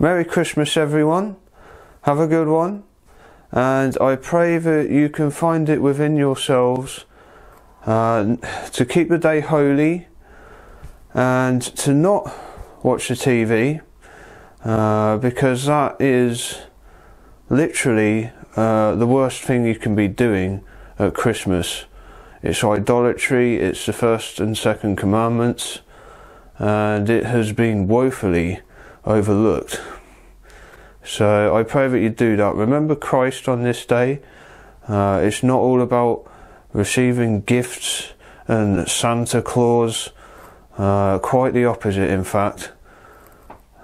Merry Christmas, everyone. Have a good one. And I pray that you can find it within yourselves to keep the day holy and to not watch the TV, because that is literally the worst thing you can be doing at Christmas. It's idolatry, it's the first and second commandments, and it has been woefully overlooked. So I pray that you do that. Remember Christ on this day. It's not all about receiving gifts and Santa Claus, quite the opposite in fact.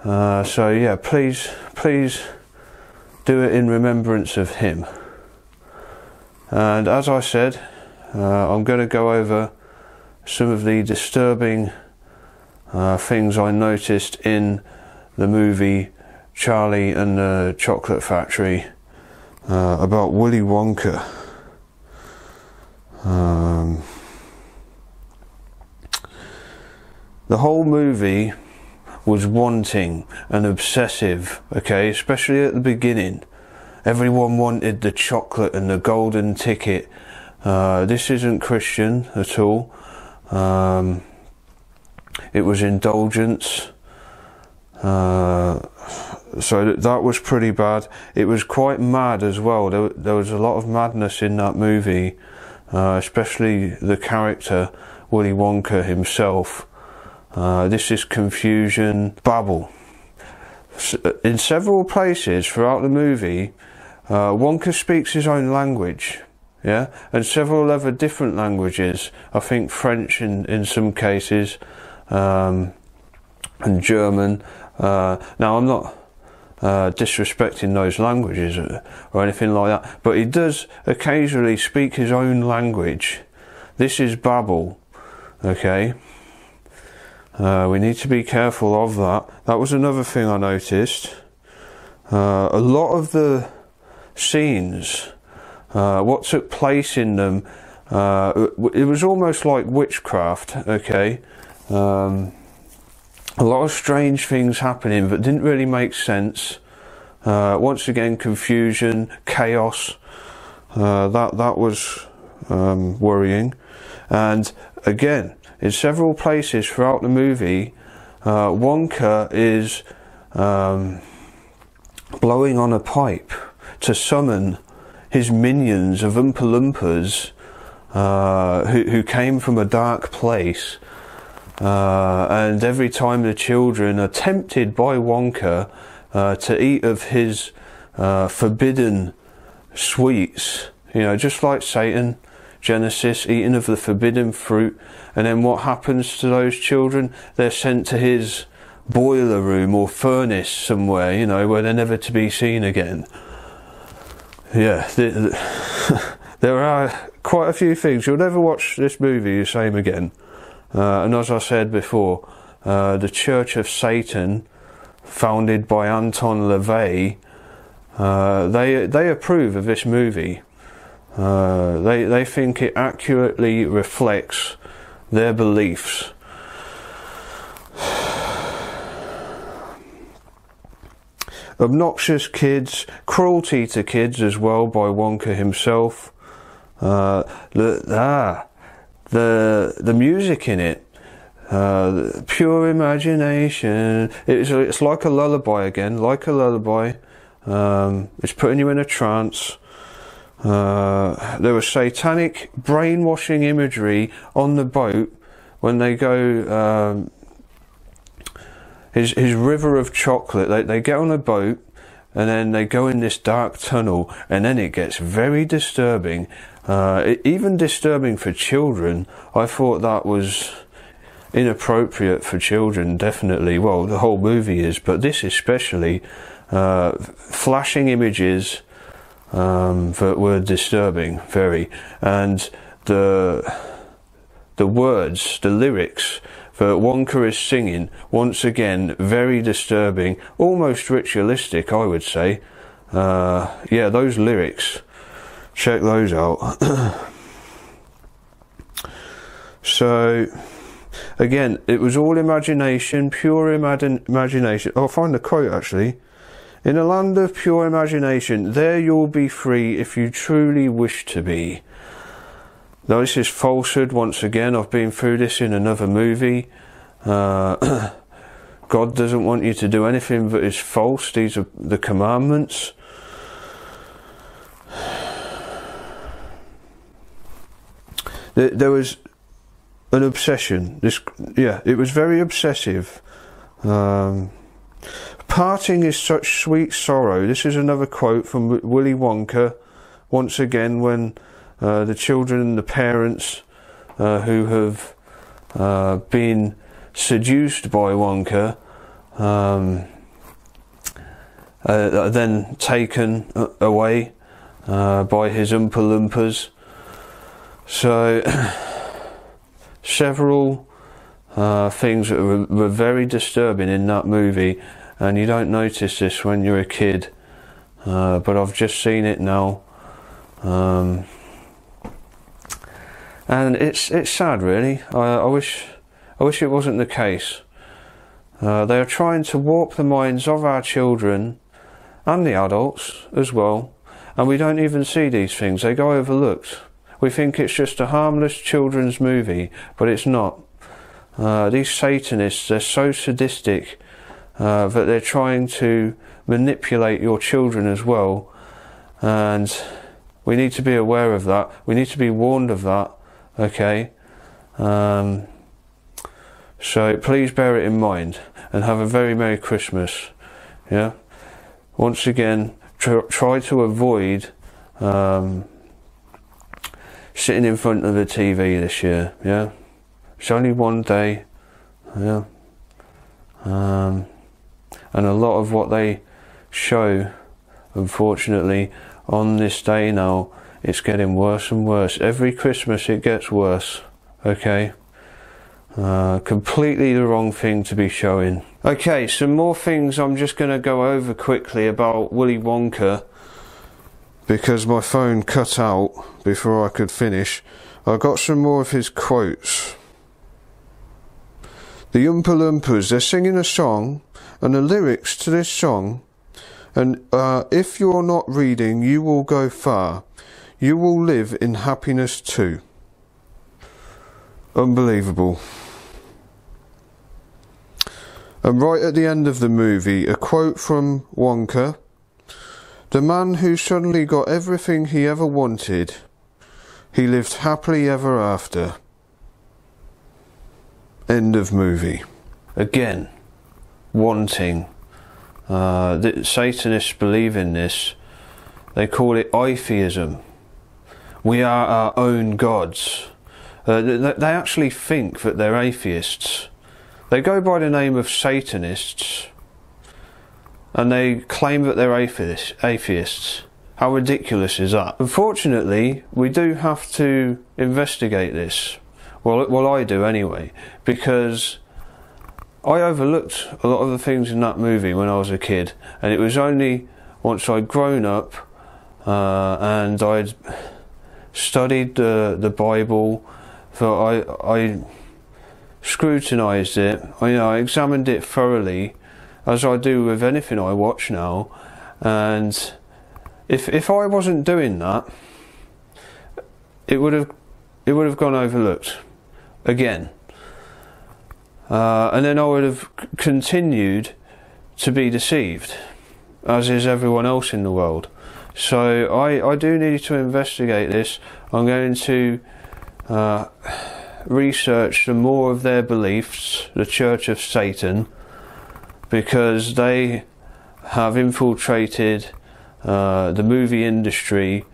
So yeah, please do it in remembrance of him. And as I said, I'm going to go over some of the disturbing things I noticed in the movie Charlie and the Chocolate Factory about Willy Wonka. The whole movie was wanting and obsessive, okay, especially at the beginning. Everyone wanted the chocolate and the golden ticket. This isn't Christian at all. It was indulgence. So that was pretty bad. It was quite mad as well. There was a lot of madness in that movie, especially the character Willy Wonka himself. This is confusion, babble. In several places throughout the movie, Wonka speaks his own language, yeah, and several other different languages. I think French in some cases, and German. Now I'm not disrespecting those languages or anything like that, but he does occasionally speak his own language. This is babble, okay? We need to be careful of that. That was another thing I noticed. A lot of the scenes, what took place in them, it was almost like witchcraft, okay? A lot of strange things happening that didn't really make sense. Once again, confusion, chaos. That was worrying. And again, in several places throughout the movie, Wonka is blowing on a pipe to summon his minions of Oompa Loompas, who came from a dark place. And every time the children are tempted by Wonka to eat of his forbidden sweets, you know, just like Satan, Genesis, eating of the forbidden fruit, and then what happens to those children? They're sent to his boiler room or furnace somewhere, you know, where they're never to be seen again. Yeah, there are quite a few things. You'll never watch this movie the same again. And as I said before, the Church of Satan, founded by Anton LaVey, they approve of this movie. They think it accurately reflects their beliefs. Obnoxious kids, cruelty to kids as well by Wonka himself. The music in it, pure imagination. It's like a lullaby again, like a lullaby. It's putting you in a trance. There was satanic brainwashing imagery on the boat when they go. His river of chocolate. They get on a boat and then they go in this dark tunnel, and then it gets very disturbing. Even disturbing for children. I thought that was inappropriate for children, definitely. Well, the whole movie is, but this especially. Flashing images that were disturbing, very. And the words, the lyrics that Wonka is singing, once again, very disturbing, almost ritualistic, I would say. Yeah, those lyrics. Check those out. So Again, it was all imagination, pure imagination. I'll find the quote actually. In a land of pure imagination, there you'll be free if you truly wish to be. Now this is falsehood once again. I've been through this in another movie. God doesn't want you to do anything that is false. These are the commandments. There was an obsession. It was very obsessive. Parting is such sweet sorrow. This is another quote from Willy Wonka. Once again, when the children and the parents who have been seduced by Wonka are then taken away by his Oompa Loompas. So several things that were very disturbing in that movie, and you don't notice this when you're a kid, but I've just seen it now, and it's sad really. I wish it wasn't the case. They are trying to warp the minds of our children and the adults as well, and we don't even see these things. They go overlooked. We think it's just a harmless children's movie, but it's not. These Satanists, they're so sadistic that they're trying to manipulate your children as well, and we need to be aware of that. We need to be warned of that, okay? So please bear it in mind, and have a very Merry Christmas, yeah? Once again, try to avoid sitting in front of the TV this year, yeah? It's only one day, yeah? And a lot of what they show, unfortunately, on this day now, it's getting worse and worse. Every Christmas it gets worse, okay? Completely the wrong thing to be showing. Okay, some more things I'm just going to go over quickly about Willy Wonka, because my phone cut out before I could finish. I got some more of his quotes. The Oompa Loompas, they're singing a song, and the lyrics to this song, and if you're not reading, you will go far. You will live in happiness too. Unbelievable. And right at the end of the movie, a quote from Wonka. The man who suddenly got everything he ever wanted, he lived happily ever after. End of movie. Again, wanting. The Satanists believe in this. They call it atheism. We are our own gods. They actually think that they're atheists. They go by the name of Satanists, and they claim that they're atheists. How ridiculous is that? Unfortunately, we do have to investigate this. Well, I do anyway, because I overlooked a lot of the things in that movie when I was a kid, and it was only once I'd grown up and I'd studied the Bible that I scrutinised it. I examined it thoroughly, as I do with anything I watch now, and if I wasn't doing that, it would have gone overlooked again, and then I would have continued to be deceived, as is everyone else in the world. So I do need to investigate this. I'm going to research some more of their beliefs, the Church of Satan, because they have infiltrated the movie industry,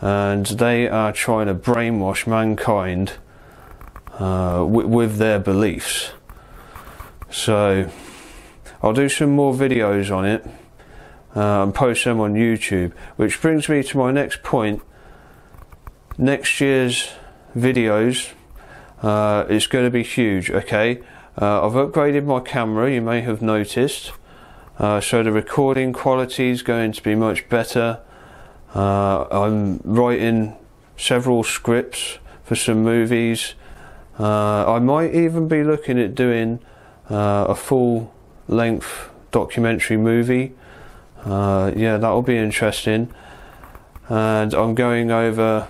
and they are trying to brainwash mankind with their beliefs. So I'll do some more videos on it and post them on YouTube, which brings me to my next point. Next year's videos is going to be huge, okay? I've upgraded my camera, you may have noticed, so the recording quality is going to be much better. I'm writing several scripts for some movies, I might even be looking at doing a full-length documentary movie. Yeah, that'll be interesting. And I'm going over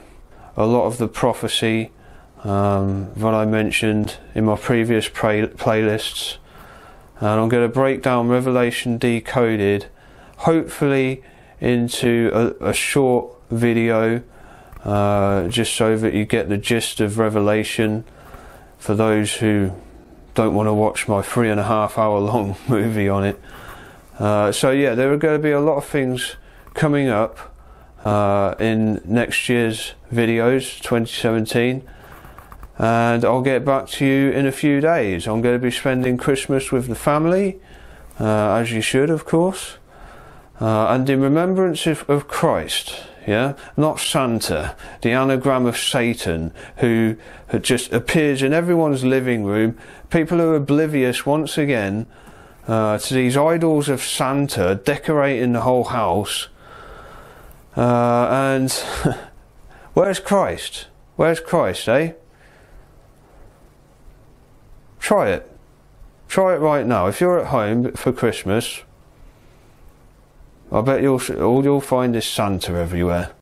a lot of the prophecy that I mentioned in my previous playlists. And I'm going to break down Revelation Decoded, hopefully into a short video, just so that you get the gist of Revelation for those who don't want to watch my 3.5 hour long movie on it. So yeah, there are going to be a lot of things coming up in next year's videos, 2017, and I'll get back to you in a few days. I'm going to be spending Christmas with the family, as you should, of course, and in remembrance of Christ. Yeah, not Santa, the anagram of Satan, who just appears in everyone's living room. People are oblivious once again to these idols of Santa decorating the whole house. And where's Christ? Where's Christ, eh? Try it. Try it right now. If you're at home for Christmas, I bet all you'll find is Santa everywhere.